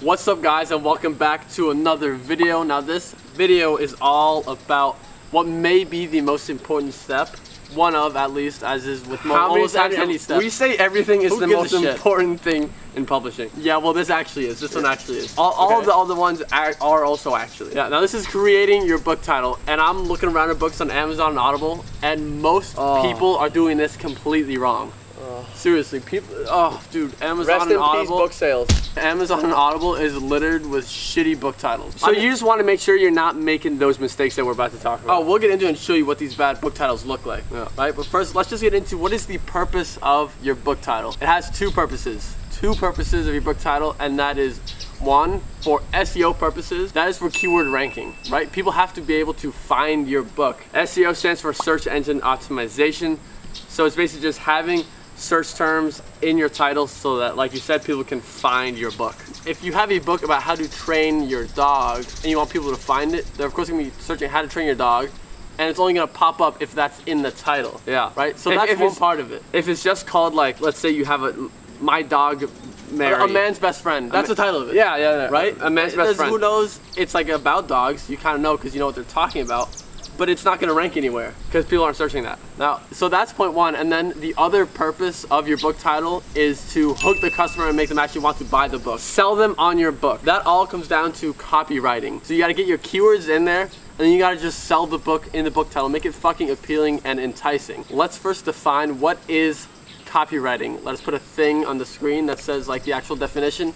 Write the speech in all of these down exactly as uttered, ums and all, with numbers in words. What's up, guys, and welcome back to another video. Now this video is all about what may be the most important step, one of at least, as is with mo How almost any, any step. We say everything is Who the most important thing in publishing. Yeah, well this actually is, this yeah. one actually is. All, all okay. of the other ones are, are also actually. Yeah, now this is creating your book title, and I'm looking around at books on Amazon and Audible, and most oh. people are doing this completely wrong. Seriously, people, oh dude, Amazon and Audible book sales. Amazon and Audible is littered with shitty book titles. So I mean, you just want to make sure you're not making those mistakes that we're about to talk about. Oh, we'll get into it and show you what these bad book titles look like. Yeah. Right, but first let's just get into what is the purpose of your book title. It has two purposes. Two purposes of your book title, and that is one, for S E O purposes, that is for keyword ranking, right? People have to be able to find your book. S E O stands for search engine optimization. So it's basically just having search terms in your title so that, like you said, people can find your book. If you have a book about how to train your dog and you want people to find it, they're of course gonna be searching how to train your dog, and it's only gonna pop up if that's in the title. Yeah. Right? So if, that's if one part of it. If it's just called, like, let's say you have a My Dog Mary. A, a man's best friend. That's the title of it. Yeah, yeah, yeah. Right? A man's best friend. Who knows? It's like about dogs. You kind of know because you know what they're talking about. But it's not gonna rank anywhere because people aren't searching that. Now, so that's point one. And then the other purpose of your book title is to hook the customer and make them actually want to buy the book. Sell them on your book. That all comes down to copywriting. So you gotta get your keywords in there, and then you gotta just sell the book in the book title. Make it fucking appealing and enticing. Let's first define what is copywriting. Let us put a thing on the screen that says, like, the actual definition.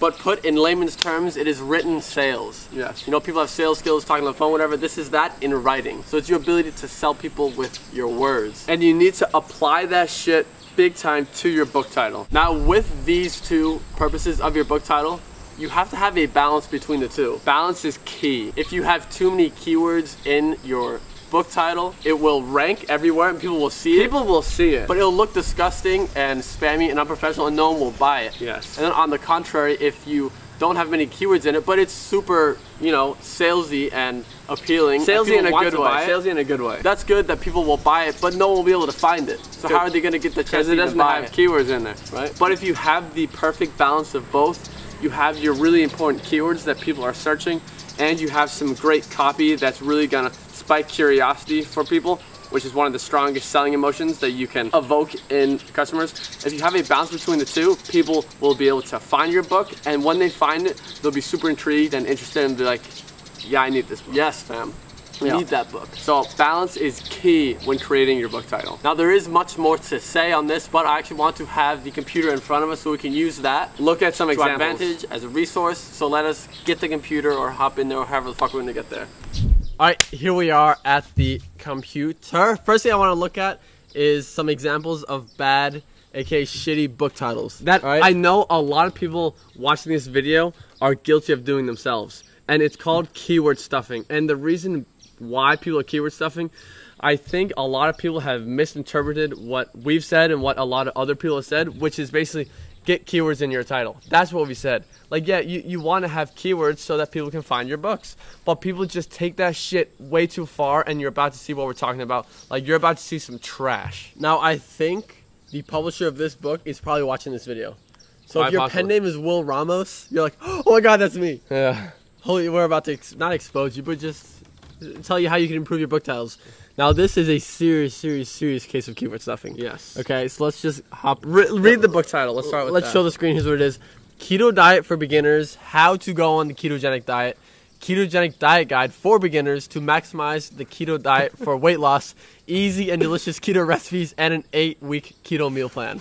But put in layman's terms, it is written sales. Yes. You know, people have sales skills, talking on the phone, whatever. This is that in writing. So it's your ability to sell people with your words. And you need to apply that shit big time to your book title. Now, with these two purposes of your book title, you have to have a balance between the two. Balance is key. If you have too many keywords in your book title, it will rank everywhere and people will see it. People will see it. But it'll look disgusting and spammy and unprofessional and no one will buy it. Yes. And then on the contrary, if you don't have many keywords in it, but it's super, you know, salesy and appealing. Salesy in a good way. Salesy in a good way. That's good that people will buy it, but no one will be able to find it. So how are they gonna get the chance to buy it? Because it doesn't have keywords in there, right? But if you have the perfect balance of both, you have your really important keywords that people are searching, and you have some great copy that's really gonna spike curiosity for people, which is one of the strongest selling emotions that you can evoke in customers. If you have a balance between the two, people will be able to find your book, and when they find it, they'll be super intrigued and interested and be like, yeah, I need this book. Yes, fam. You yeah. need that book. So balance is key when creating your book title. Now there is much more to say on this, but I actually want to have the computer in front of us so we can use that. Look at some examples. To advantage as a resource. So let us get the computer or hop in there or however the fuck we're gonna get there. All right, here we are at the computer. First thing I wanna look at is some examples of bad, aka shitty book titles. That right. I know a lot of people watching this video are guilty of doing themselves. And it's called keyword stuffing. And the reason why people are keyword stuffing, I think a lot of people have misinterpreted what we've said and what a lot of other people have said, which is basically get keywords in your title. That's what we said. Like, yeah, you, you want to have keywords so that people can find your books, but people just take that shit way too far, and you're about to see what we're talking about. Like, you're about to see some trash. Now, I think the publisher of this book is probably watching this video. So if your pen name is Will Ramos, you're like, oh my God, that's me. Yeah. Holy, we're about to ex not expose you, but just tell you how you can improve your book titles. Now this is a serious, serious, serious case of keyword stuffing. Yes. Okay, so let's just hop. Re read the book title. Let's start with Let's that. show the screen. Here's what it is. Keto Diet for Beginners. How to go on the ketogenic diet. Ketogenic diet guide for beginners to maximize the keto diet for weight loss. Easy and delicious keto recipes and an eight-week keto meal plan.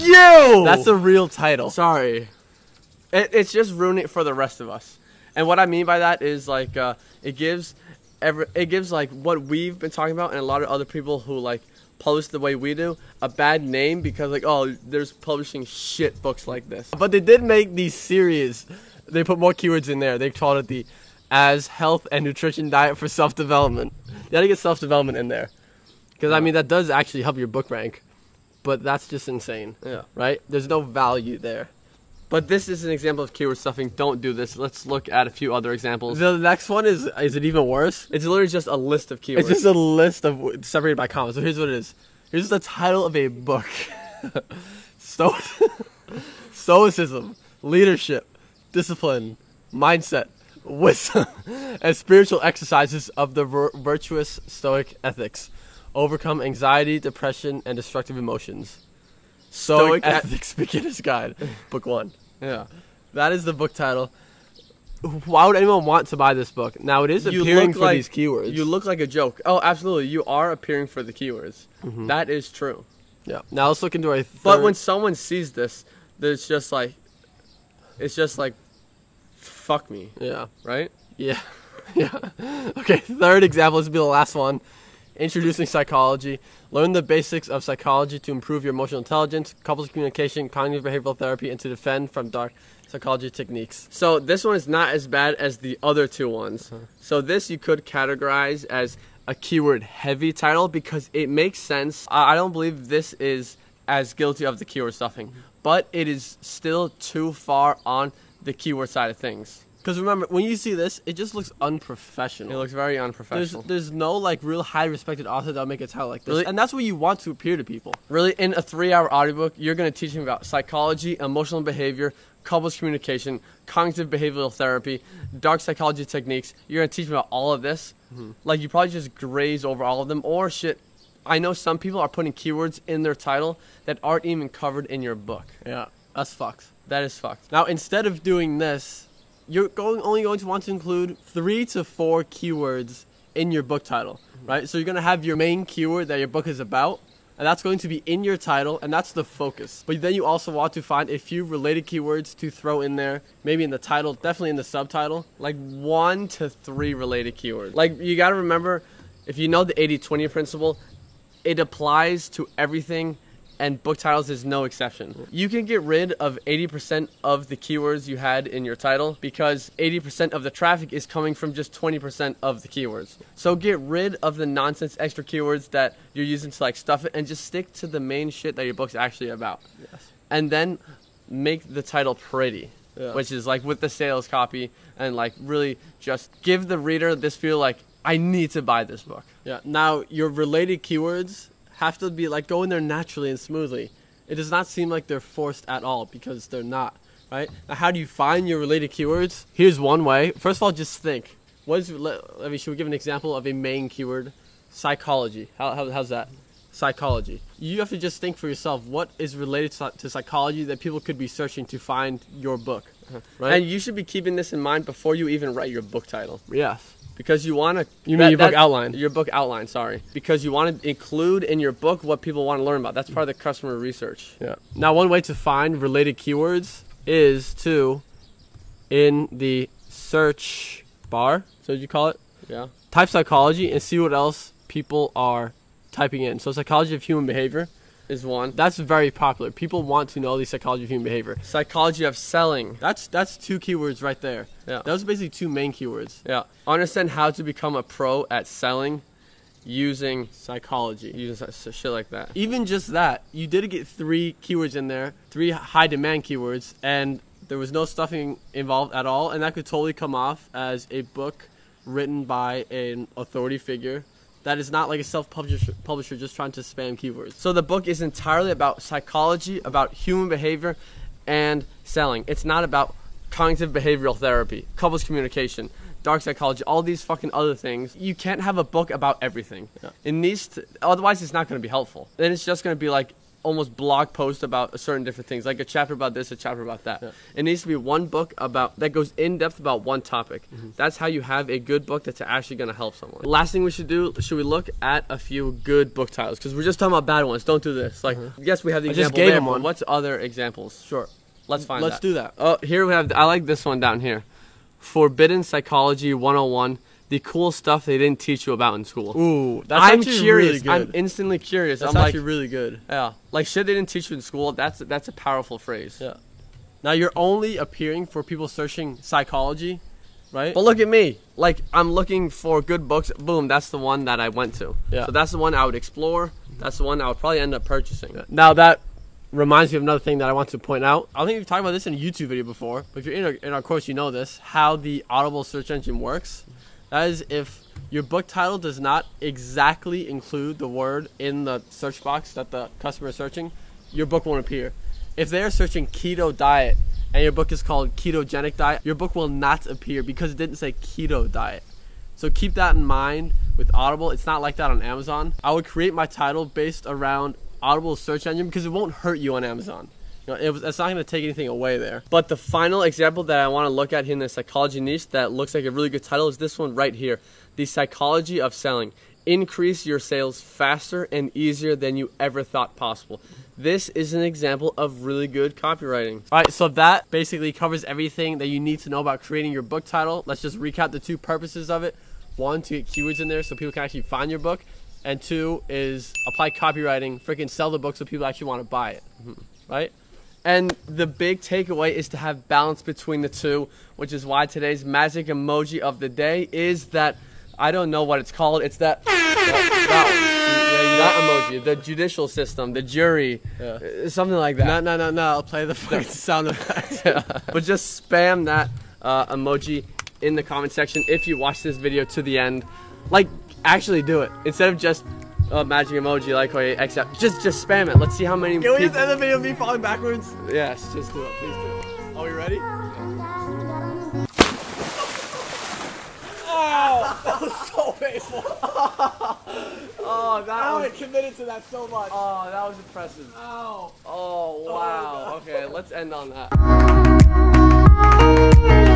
You! That's a real title. Sorry. It, it's just ruining it for the rest of us. And what I mean by that is, like, uh, it gives... Every, it gives, like, what we've been talking about and a lot of other people who, like, publish the way we do, a bad name because, like, oh, there's publishing shit books like this. But they did make these series. They put more keywords in there. They called it the As Health and Nutrition Diet for Self-Development. You gotta get self-development in there. Because, I mean, that does actually help your book rank. But that's just insane. Yeah. Right? There's no value there. But this is an example of keyword stuffing. Don't do this. Let's look at a few other examples. The next one is, is it even worse? It's literally just a list of keywords. It's just a list of, separated by commas. So here's what it is. Here's the title of a book. Sto Stoicism, leadership, discipline, mindset, wisdom, and spiritual exercises of the vir- virtuous Stoic ethics. Overcome anxiety, depression, and destructive emotions. Stoic, Stoic Ethics at- Beginner's Guide, Book One. Yeah, that is the book title. Why would anyone want to buy this book? Now, it is appearing for like, these keywords. You look like a joke. Oh, absolutely. You are appearing for the keywords. Mm-hmm. That is true. Yeah. Now, let's look into a third. But when someone sees this, there's just like... It's just like... Fuck me. Yeah. Right? Yeah. Yeah. Okay, third example. This will be the last one. Introducing psychology. Learn the basics of psychology to improve your emotional intelligence, couples communication, cognitive behavioral therapy, and to defend from dark... psychology techniques. So this one is not as bad as the other two ones. Uh-huh. So this you could categorize as a keyword heavy title because it makes sense. I don't believe this is as guilty of the keyword stuffing, but it is still too far on the keyword side of things. Because remember, when you see this, it just looks unprofessional. It looks very unprofessional. There's, there's no like real high respected author that'll make a title like this. Really? And that's what you want to appear to people. Really, in a three-hour audiobook, you're going to teach them about psychology, emotional behavior, couples communication, cognitive behavioral therapy, dark psychology techniques. You're going to teach them about all of this. Mm-hmm. Like, you probably just graze over all of them. Or shit, I know some people are putting keywords in their title that aren't even covered in your book. Yeah, that's fucked. That is fucked. Now, instead of doing this, you're going only going to want to include three to four keywords in your book title, right? So you're going to have your main keyword that your book is about, and that's going to be in your title, and that's the focus. But then you also want to find a few related keywords to throw in there, maybe in the title, definitely in the subtitle, like one to three related keywords. Like, you got to remember, if you know the eighty twenty principle, it applies to everything, and book titles is no exception. You can get rid of eighty percent of the keywords you had in your title because eighty percent of the traffic is coming from just twenty percent of the keywords. So get rid of the nonsense extra keywords that you're using to like stuff it and just stick to the main shit that your book's actually about. Yes. And then make the title pretty, yeah. Which is like with the sales copy and like really just give the reader this feel like, I need to buy this book. Yeah. Now, your related keywords have to be like go in there naturally and smoothly. It does not seem like they're forced at all because they're not, right? Now, how do you find your related keywords? Here's one way. First of all, just think. What is? I mean, should we give an example of a main keyword? Psychology. How, how how's that? Psychology. You have to just think for yourself. What is related to psychology that people could be searching to find your book, right? And you should be keeping this in mind before you even write your book title. Yes. Because you want to... You mean that, your book that, outline. Your book outline, sorry. Because you want to include in your book what people want to learn about. That's part of the customer research. Yeah. Now, one way to find related keywords is to, in the search bar, so did you call it? Yeah. Type psychology and see what else people are typing in. So psychology of human behavior is one. That's very popular. People want to know the psychology of human behavior. Psychology of selling. That's that's two keywords right there. Yeah. Those are basically two main keywords. Yeah. Understand how to become a pro at selling using psychology. Using shit like that. Even just that, you did get three keywords in there, three high demand keywords, and there was no stuffing involved at all, and that could totally come off as a book written by an authority figure. That is not like a self-publisher publisher just trying to spam keywords. So the book is entirely about psychology, about human behavior, and selling. It's not about cognitive behavioral therapy, couples communication, dark psychology, all these fucking other things. You can't have a book about everything. Yeah. It needs to, otherwise it's not going to be helpful. Then it's just going to be like almost blog post about a certain different things, like a chapter about this, a chapter about that. Yeah. It needs to be one book about that goes in depth about one topic. Mm-hmm. That's how you have a good book that's actually going to help someone. Last thing we should do, should we look at a few good book titles? Because we're just talking about bad ones. Don't do this. Like, mm-hmm. Yes, we have the I example. Just gave there, him one. What's other examples? Sure. Let's find Let's that. do that. Oh, here we have, the, I like this one down here. Forbidden Psychology one oh one. The cool stuff they didn't teach you about in school. Ooh, that's I'm actually curious. really good. I'm instantly curious. That's I'm actually like, really good. Yeah, like shit they didn't teach you in school. That's that's a powerful phrase. Yeah. Now you're only appearing for people searching psychology, right? But look at me. Like I'm looking for good books. Boom, that's the one that I went to. Yeah. So that's the one I would explore. That's the one I would probably end up purchasing. Yeah. Now that reminds me of another thing that I want to point out. I think we've talked about this in a YouTube video before. But if you're in our, in our course, you know this. How the Audible search engine works. That is if your book title does not exactly include the word in the search box that the customer is searching, your book won't appear. If they are searching keto diet and your book is called Ketogenic Diet, your book will not appear because it didn't say keto diet. So keep that in mind with Audible. It's not like that on Amazon. I would create my title based around Audible's search engine because it won't hurt you on Amazon. You know, it was, it's not going to take anything away there. But the final example that I want to look at in the psychology niche that looks like a really good title is this one right here. The Psychology of Selling. Increase your sales faster and easier than you ever thought possible. This is an example of really good copywriting. All right, so that basically covers everything that you need to know about creating your book title. Let's just recap the two purposes of it. One, to get keywords in there so people can actually find your book. And two is apply copywriting, freaking sell the book so people actually want to buy it, right? And the big takeaway is to have balance between the two, which is why today's magic emoji of the day is that, I don't know what it's called, it's that, that, that emoji, the judicial system, the jury, yeah. Something like that. No, no, no, no, I'll play the first sound effect. Yeah. But just spam that uh, emoji in the comment section if you watch this video to the end. Like, actually do it, instead of just, oh, magic emoji, like, wait, except, just, just spam it. Let's see how many Can people... we just end the video with me falling backwards? Yes, just do it, please do it. Are we ready? Oh, that was so painful. Oh, that I was... I committed to that so much. Oh, that was impressive. Ow. Oh, wow. Oh, okay, let's end on that.